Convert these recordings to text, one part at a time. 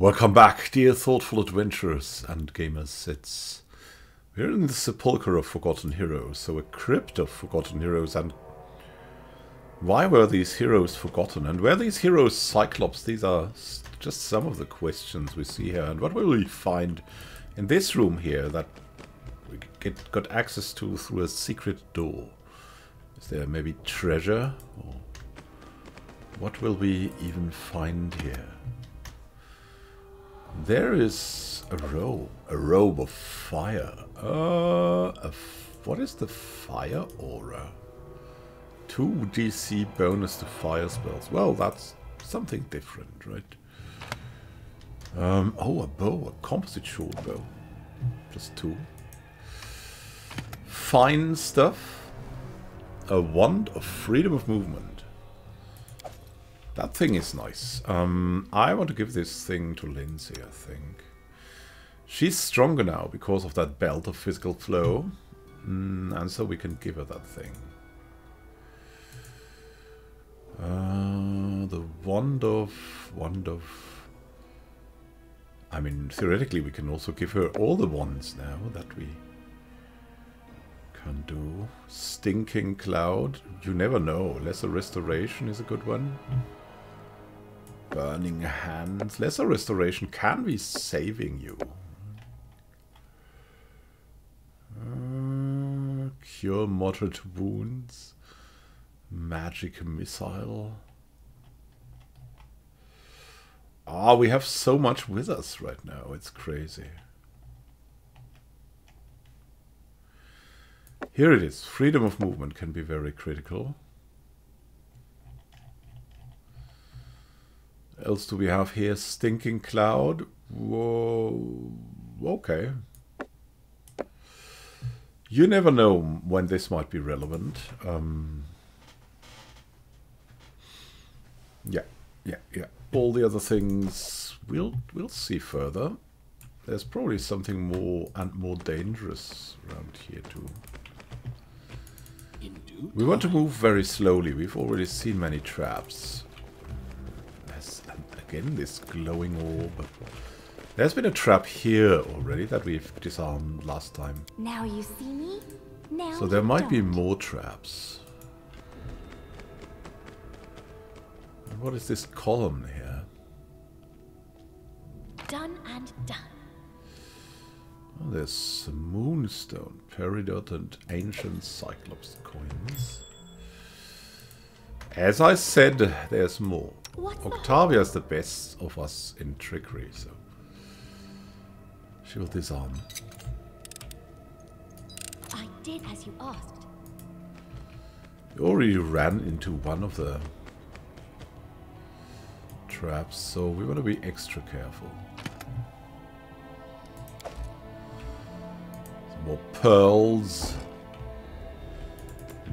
Welcome back, dear thoughtful adventurers and gamers. We're in the sepulchre of forgotten heroes, so a crypt of forgotten heroes. And why were these heroes forgotten? And were these heroes Cyclops? These are just some of the questions we see here. And what will we find in this room here that we got access to through a secret door? Is there maybe treasure? Or what will we even find here? There is a robe of fire. What is the fire aura? 2DC bonus to fire spells. Well, that's something different, right? Oh, a bow, a composite short bow. Just two. Fine stuff. A wand of freedom of movement. That thing is nice. I want to give this thing to Lindsay, I think. She's stronger now because of that belt of physical flow. And so we can give her that thing. The wand of... I mean, theoretically we can also give her all the wands now that we can do. Stinking cloud. You never know. Lesser restoration is a good one. Burning hands. Lesser restoration can be saving you. Cure moderate wounds. Magic missile. Ah, we have so much with us right now. It's crazy. Here it is. Freedom of movement can be very critical. Else do we have here? Stinking cloud. Whoa. Okay. You never know when this might be relevant. Yeah. All the other things we'll see further. There's probably something more dangerous around here too. We want to move very slowly. We've already seen many traps. And again, this glowing orb. There's been a trap here already that we've disarmed last time. Now you see me. Now so there might be more traps. And what is this column here? Done and done. There's a moonstone, peridot, and ancient Cyclops coins. As I said, there's more. Octavia is the best of us in trickery, so she will disarm. I did as you asked. You already ran into one of the traps, so we want to be extra careful. More pearls.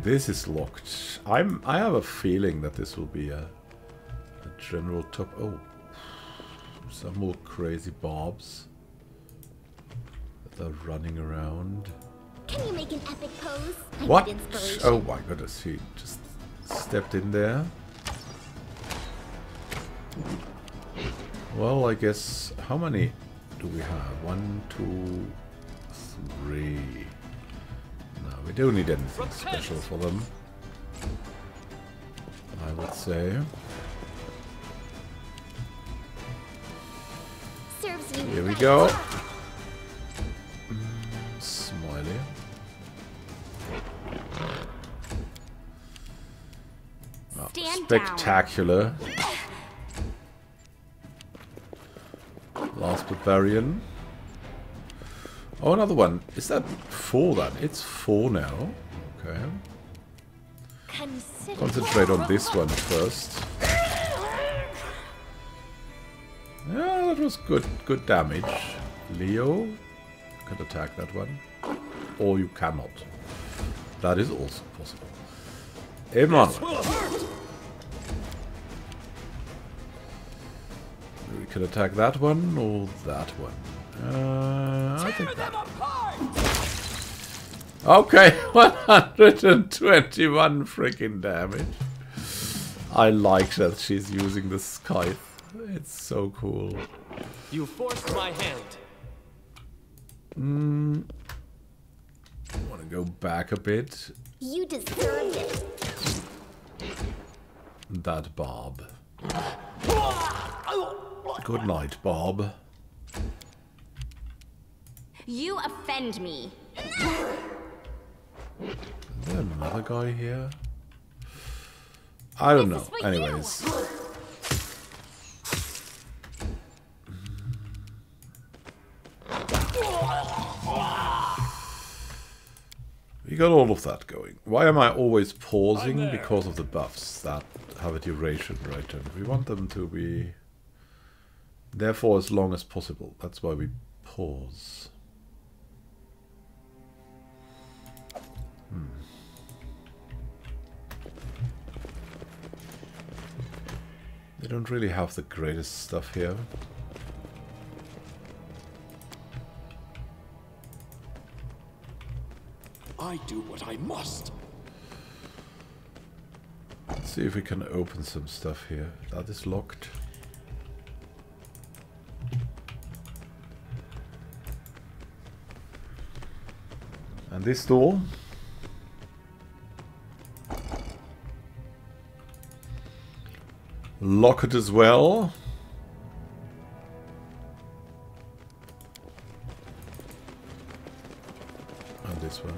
This is locked. I have a feeling that this will be a general top. Oh, some more crazy bobs that are running around. Can you make an epic pose? What? Oh my goodness, he just stepped in there. Well, I guess how many do we have? 1, 2, 3. No, we don't need anything special for them, I would say. Here we go. Smiley. Oh, spectacular. Last barbarian. Oh, another one. Is that 4 then? It's 4 now. Okay. Concentrate on this one first. Yeah, that was good damage. Leo, you can attack that one. Or you cannot. That is also possible. Emmanuel. We can attack that one or that one. I think that. Okay, 121 freaking damage. I like that she's using the scythe. It's so cool. You forced my hand. I want to go back a bit. You deserved it. That Bob. Good night, Bob. You offend me. Is there another guy here? I don't know. Anyways. We got all of that going. Why am I always pausing? Because of the buffs that have a duration, right? And we want them to be there for as long as possible. That's why we pause. They don't really have the greatest stuff here. I do what I must. Let's see if we can open some stuff here. That is locked. And this door. Lock it as well. And this one.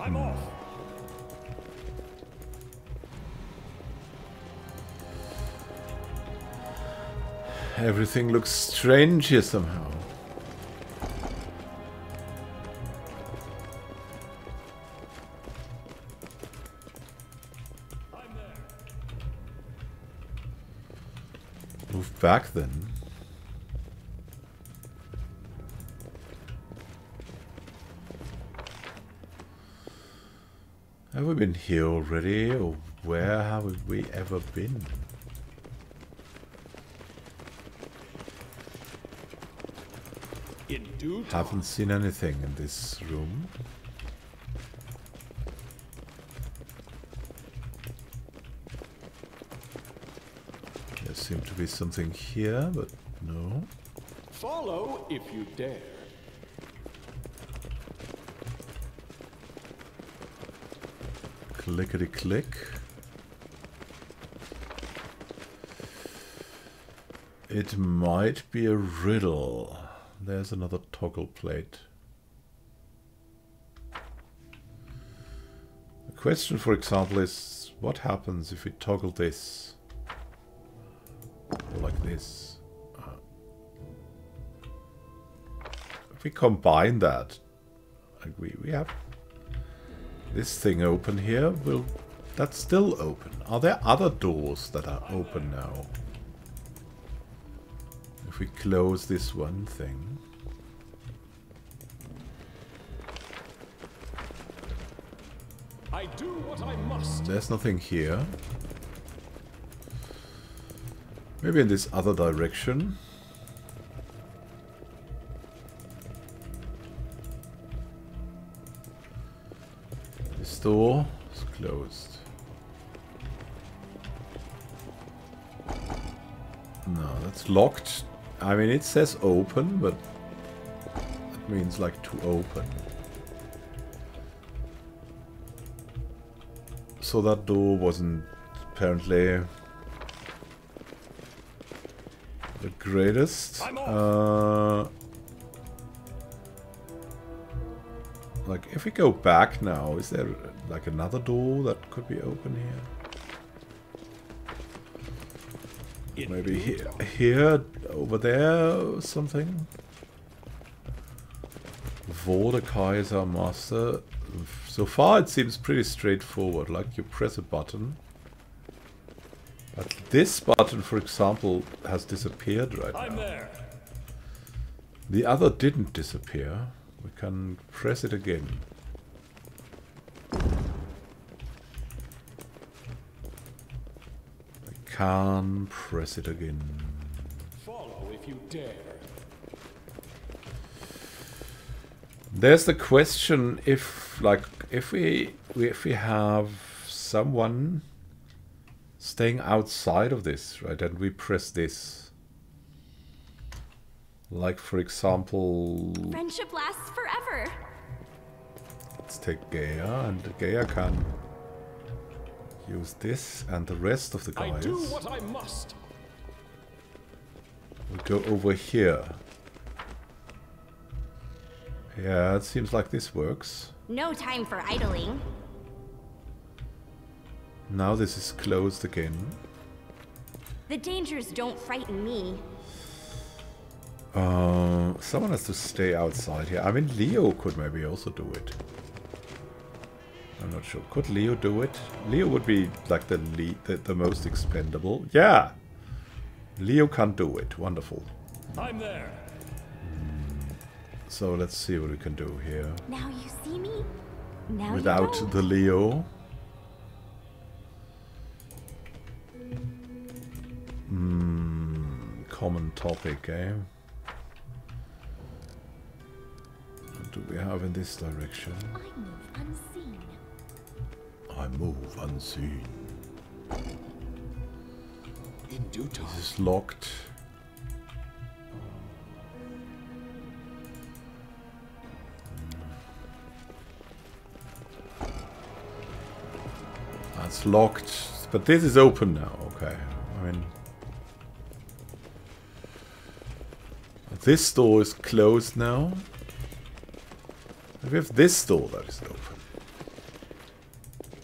I'm off. Everything looks strange here somehow. Back then. Have we been here already, or where have we ever been? Haven't seen anything in this room. Seemed to be something here, but no. Follow if you dare. Clickety click. It might be a riddle. There's another toggle plate. The question, for example, is what happens if we toggle this? This. If we combine that, like we have this thing open here, will that's still open? Are there other doors that are open now? If we close this one thing, I do what I must. There's nothing here. Maybe in this other direction. This door is closed. No, that's locked. I mean, it says open, but it means like to open. So that door wasn't apparently the greatest. Like if we go back now, is there like another door that could be open here? Maybe here, over there, or something. Vordakai is our master. So far, it seems pretty straightforward. Like you press a button. But this button, for example, has disappeared right now. The other didn't disappear. We can press it again. We can press it again. Follow if you dare. There's the question: if we have someone staying outside of this, right? And we press this. Like, for example... Friendship lasts forever. Let's take Gaia, and Gaia can use this and the rest of the guys. I do what I must. We'll go over here. Yeah, it seems like this works. No time for idling. Now this is closed again. The dangers don't frighten me. Someone has to stay outside here. I mean, Leo could maybe also do it. I'm not sure. Could Leo do it? Leo would be like the most expendable. Yeah! Leo can do it. Wonderful. I'm there. So let's see what we can do here. Now you see me. Now without you the Leo. Common topic, eh? Do we have in this direction? I move unseen. I move unseen. In due time. This is locked. That's locked. But this is open now. Okay. I mean... this door is closed now. We have this door that is open.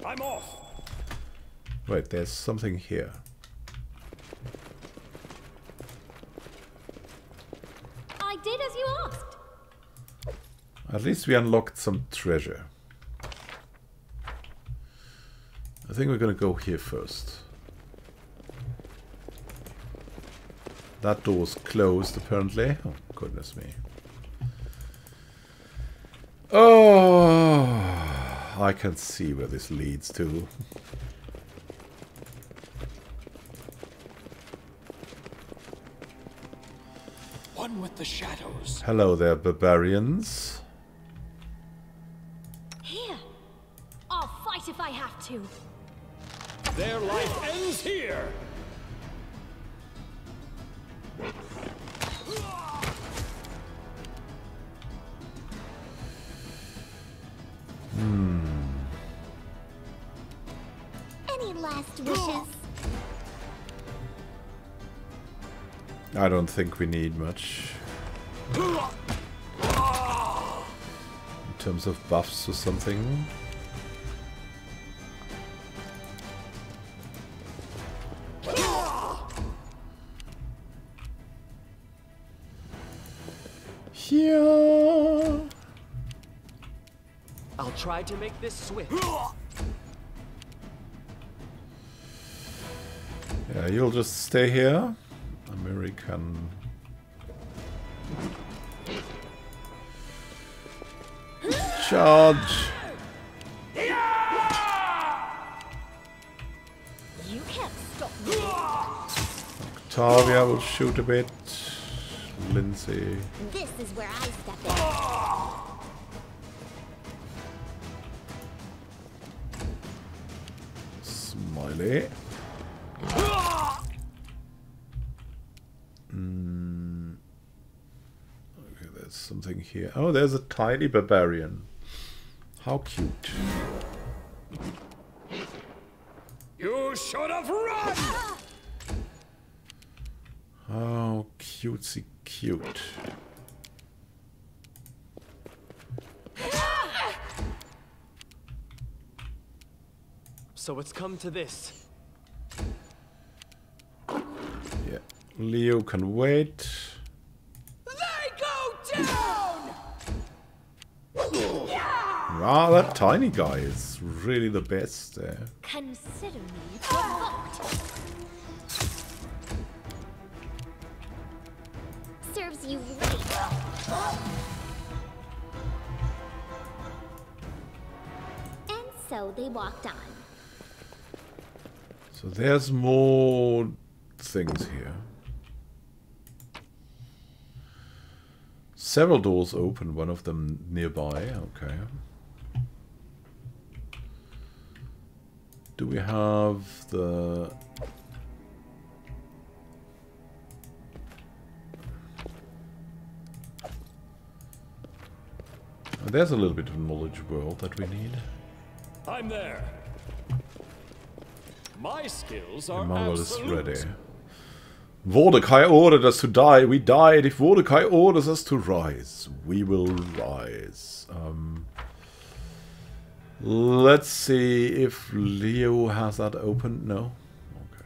I'm off. Wait, there's something here. I did as you asked. At least we unlocked some treasure. I think we're gonna go here first. That door's closed apparently. Oh goodness me. Oh, I can see where this leads to. One with the shadows. Hello there, barbarians. Here. I'll fight if I have to. Their life ends here. I don't think we need much in terms of buffs or something. Yeah. I'll try to make this swift. Yeah, you'll just stay here. American. Charge! You can't stop me. Octavia will shoot a bit. Lindsay. This is where I step in. Smiley. Something here. Oh, there's a tiny barbarian. How cute. You should have run! How cutesy cute. So it's come to this. Yeah. Leo can wait. Ah, that tiny guy is really the best there. Consider me provoked. Serves you right. And so they walked on. So there's more things here. Several doors open, one of them nearby. Okay. Do we have the... There's a little bit of knowledge world that we need. I'm there. My skills are Emmanuel is ready. Vordakai ordered us to die. We died. If Vordakai orders us to rise, we will rise. Let's see if Leo has that open. No. Okay.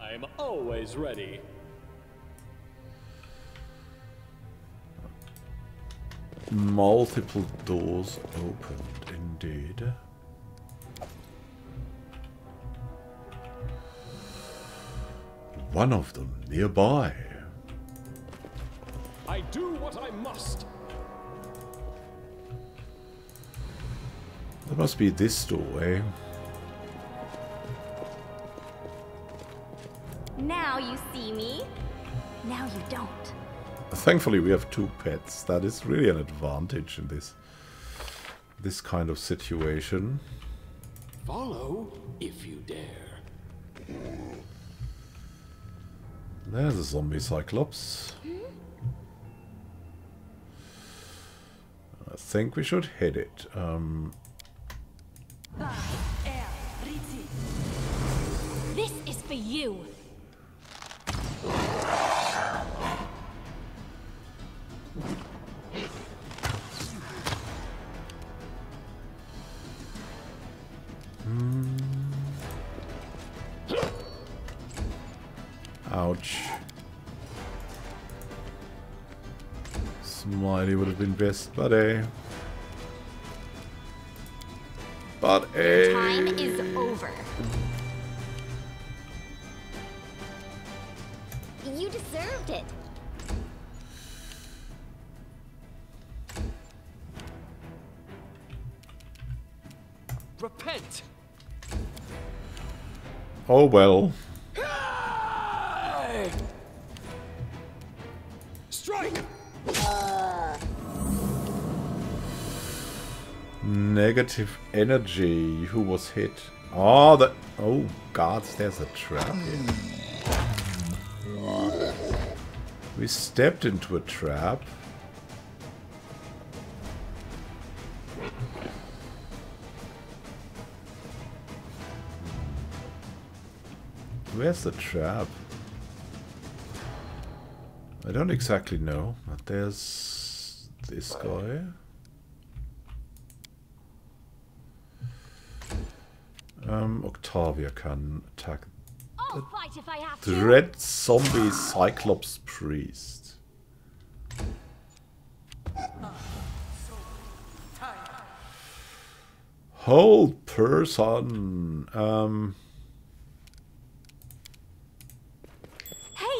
I'm always ready. Multiple doors opened, indeed. One of them nearby. I do what I must. That must be this doorway. Now you see me. Now you don't. Thankfully, we have two pets. That is really an advantage in this kind of situation. Follow if you dare. There's a zombie cyclops. I think we should hit it. This is for you. Ouch. Smiley would have been best, buddy. Buddy. Time is over. You deserved it. Repent. Oh well. Negative energy. Who was hit? Oh, the... Oh, God, there's a trap here. We stepped into a trap. Where's the trap? I don't exactly know, but there's this guy. Octavia can attack the dread zombie cyclops priest. Hold person. Hey,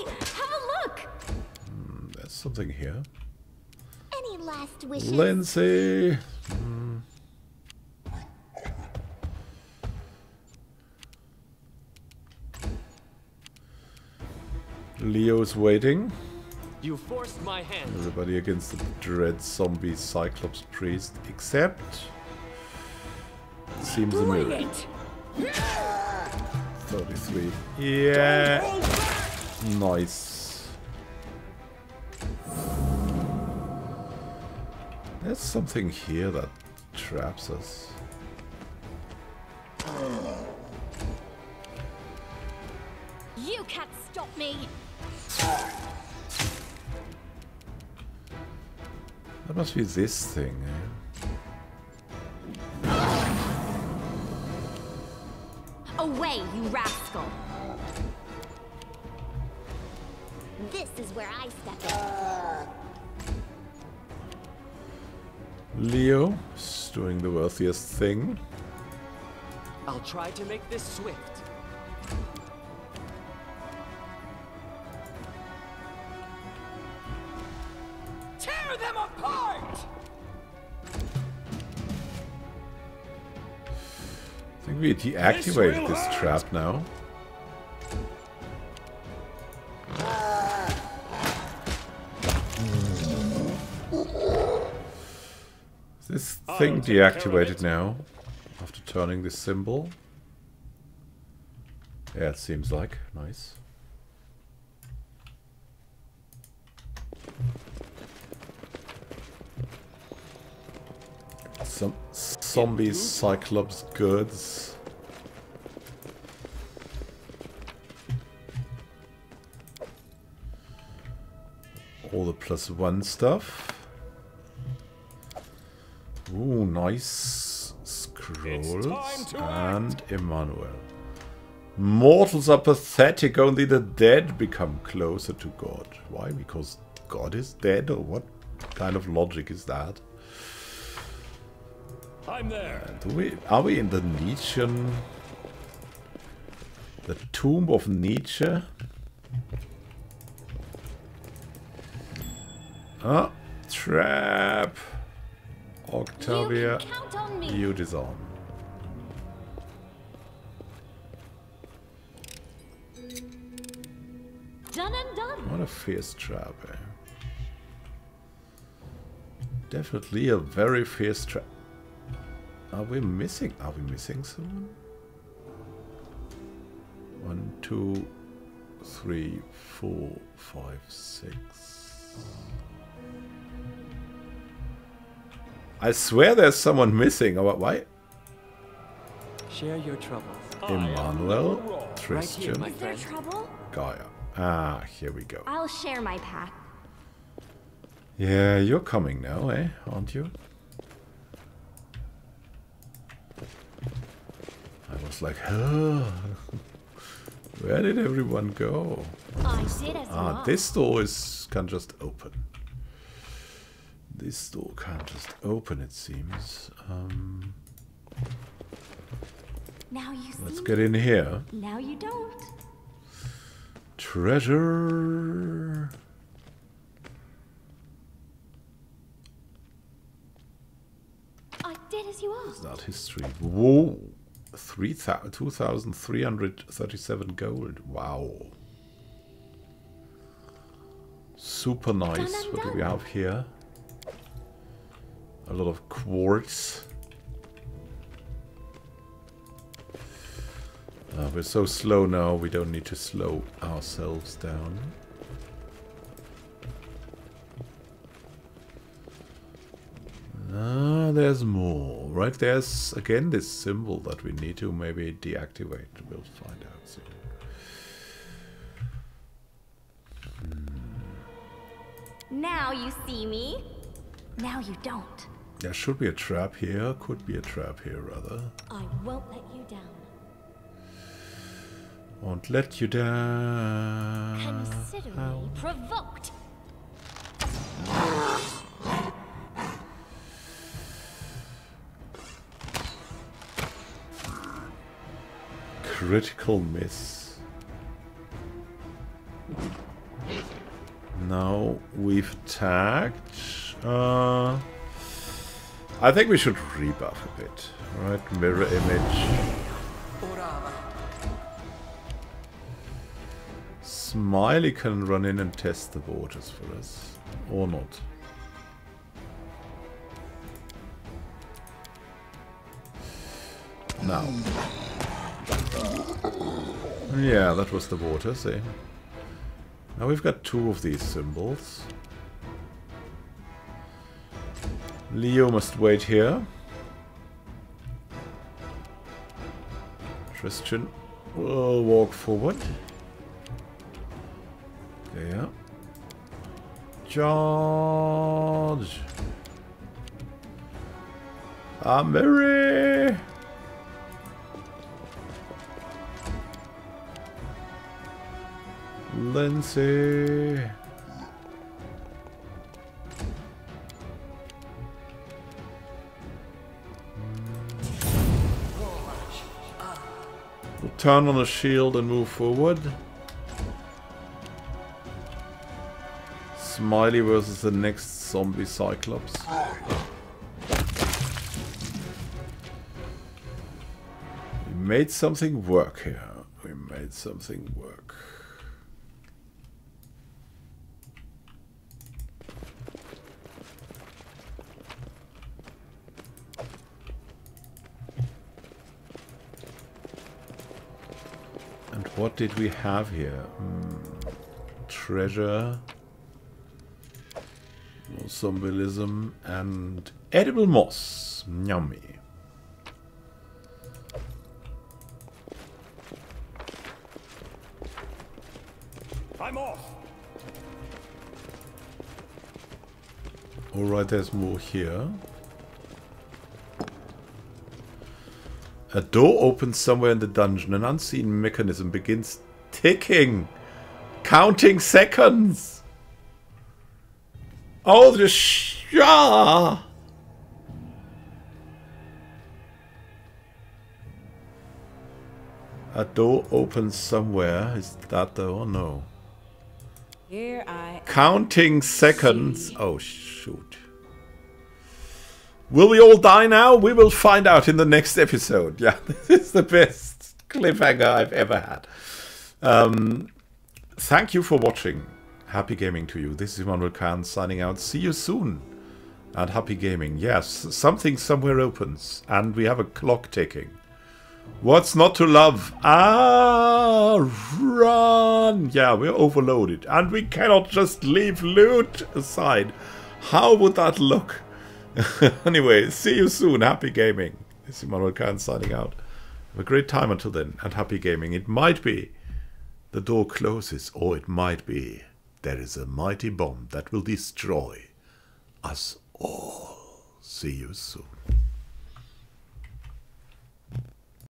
have a look. There's something here. Any last wishes? Lindsay. Leo's waiting. You forced my hand. Everybody against the dread zombie cyclops priest, except it seems a miracle. 33. Yeah. Nice. There's something here that traps us. You can't stop me. That must be this thing. Away, you rascal! This is where I step in. Leo is doing the worthiest thing. I'll try to make this swift. We deactivated this trap now. This thing deactivated now after turning this symbol. Yeah, it seems like. Nice. Some zombie cyclops goods. All the +1 stuff. Ooh, nice scrolls. And Immanuel. Mortals are pathetic, only the dead become closer to God. Why? Because God is dead, or what kind of logic is that? I'm there. Are we in the Nietzschean... the tomb of Nietzsche? Ah, trap! Octavia, you disarm. Done and done. What a fierce trap, eh? Definitely a very fierce trap. Are we missing someone? 1, 2, 3, 4, 5, 6. I swear there's someone missing. Oh, why? Share your troubles. Emmanuel, Tristian, right here, Gaia. Ah, here we go. I'll share my path. Yeah, you're coming now, eh? Aren't you? I was like, oh. Where did everyone go? This door can just open. This door can't just open, it seems. Now you see. Let's get in here. Now you don't. Treasure. I did as you asked. Start history. Whoa, 2,337 gold. Wow. Super nice. Dun, dun, what do we have here? A lot of quartz. We're so slow now, we don't need to slow ourselves down. Ah, there's more. Right, there's again this symbol that we need to maybe deactivate. We'll find out soon. Now you see me. Now you don't. There should be a trap here. Could be a trap here, rather. I won't let you down. Won't let you down. Consider me provoked. Critical miss. Now we've attacked. I think we should rebuff a bit. All right, mirror image. Smiley can run in and test the waters for us. Or not. Now. Yeah, that was the waters, eh? Now we've got two of these symbols. Leo must wait here. Tristian will walk forward. Yeah. George. Amiri. Lindsay. We'll turn on the shield and move forward. Smiley versus the next zombie cyclops. We made something work here. We made something work. And And what did we have here? Treasure, sombolism, and edible moss. Yummy. I'm off. All right, there's more here. A door opens somewhere in the dungeon. An unseen mechanism begins ticking, counting seconds. Oh, the shah! A door opens somewhere. Is that the one? No. Here I counting seconds. Oh, shoot. Will we all die now? We will find out in the next episode. Yeah, this is the best cliffhanger I've ever had. Thank you for watching. Happy gaming to you. This is Immanuel Can signing out. See you soon. And happy gaming. Yes, something somewhere opens. And we have a clock ticking. What's not to love? Ah, run. Yeah, we're overloaded. And we cannot just leave loot aside. How would that look? Anyway, see you soon. Happy gaming. This is Immanuel Can signing out. Have a great time until then, and happy gaming. It might be the door closes, or it might be there is a mighty bomb that will destroy us all. See you soon.